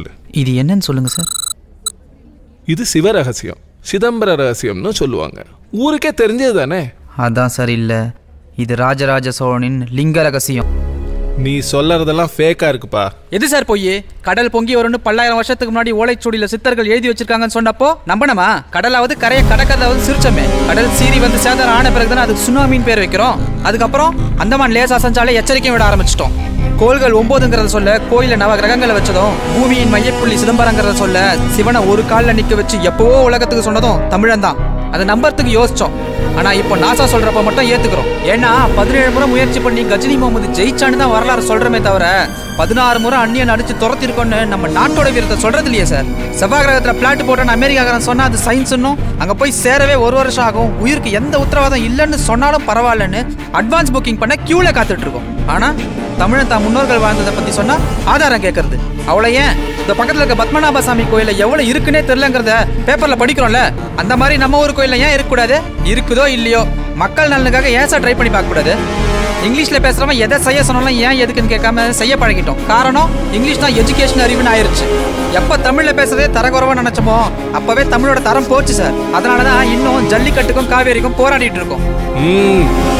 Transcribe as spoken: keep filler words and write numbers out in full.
சொல்லு. இது என்னன்னு சொல்லுங்க சார். இது சிவரகசியம், சிதம்பர ரகசியம்னு சொல்லுவாங்க. ஊருக்கே தெரிஞ்சது தானே. அதான் சார், இல்லை இது ராஜராஜ சோழனின் லிங்க ரகசியம். நீ சொல்றதெல்லாம் ஃபேக்கா இருக்குப்பா. எது சார் போய்? கடல் பொங்கி வரும்னு பல்லாயிரம் வருஷத்துக்கு முன்னாடி ஓலைச்சுவடியில சித்தர்கள் எழுதி வச்சிருக்காங்கன்னு சொன்னப்போ நம்பணுமா? கடலாவது கரையை கடக்கதாவது சிரிச்சமே. கடல் சீறி வந்து சேதாரம் ஆன பிறகுதானே அதுக்கு சுனாமின்னு பேர் வைக்கிறோம். அதுக்கப்புறம் அந்தமான் லேசா செஞ்சாலே எச்சரிக்கை விட ஆரம்பிச்சிட்டோம். கோள்கள் ஒன்பதுங்கிறத சொல்ல கோயில நவ கிரகங்களை வச்சதும், பூமியின் மையப்புள்ளி சிதம்பரங்கிறத சொல்ல சிவனை ஒரு காலில் நிக்க வச்சு எப்பவோ உலகத்துக்கு சொன்னதும் தமிழன் தான். அதை நம்புறதுக்கு யோசிச்சோம். ஆனா இப்போ நாசா சொல்றப்ப மட்டும் ஏத்துக்கிறோம். ஏன்னா பதினேழு முறை முயற்சி பண்ணி கஜினி முகமது ஜெயிச்சான்னு தான் வரலாறு சொல்றமே தவிர பதினாறு முறை அந்நியன் அடிச்சு துரத்திருக்கோன்னு நம்ம நாட்டோட வீரத்தை சொல்றது இல்லையே சார். செவ்வாய் கிரகத்துல பிளாட் போட்டோன்னு அமெரிக்காக்காரன் சொன்னா அது சயின்ஸ்னும், அங்க போய் சேரவே ஒரு வருஷம் ஆகும், உயிருக்கு எந்த உத்தரவாதம் இல்லைன்னு சொன்னாலும் பரவாயில்லன்னு அட்வான்ஸ் புக்கிங் பண்ண கியூல காத்துட்டு இருக்கோம். ஆனா தமிழன் தான் முன்னோர்கள் வாழ்ந்ததை பத்தி சொன்னா ஆதாரம் கேட்கறது அவ்வளோ. ஏன் இந்த பக்கத்துல இருக்க பத்மநாப சாமி கோயில எவ்வளவு இருக்குன்னே தெரியலங்கிறத பேப்பர்ல படிக்கிறோம்ல, அந்த மாதிரி நம்ம ஊர் கோயில ஏன் இருக்கக்கூடாது? இருக்குதோ இல்லையோ மக்கள் நலனுக்காக ஏன் சார் ட்ரை பண்ணி பார்க்க கூடாது? இங்கிலீஷ்ல பேசுறவன் எதை செய்ய சொன்னாலும் ஏன் எதுக்குன்னு கேட்காம செய்ய பழகிட்டோம். காரணம், இங்கிலீஷ் தான் எஜுகேஷன் அறிவுன்னு ஆயிருச்சு. எப்ப தமிழ்ல பேசுறதே தரகுறவா நினைச்சோமோ அப்பவே தமிழோட தரம் போச்சு சார். அதனாலதான் இன்னும் ஜல்லிக்கட்டுக்கும் காவேரிக்கும் போராடிட்டு இருக்கோம்.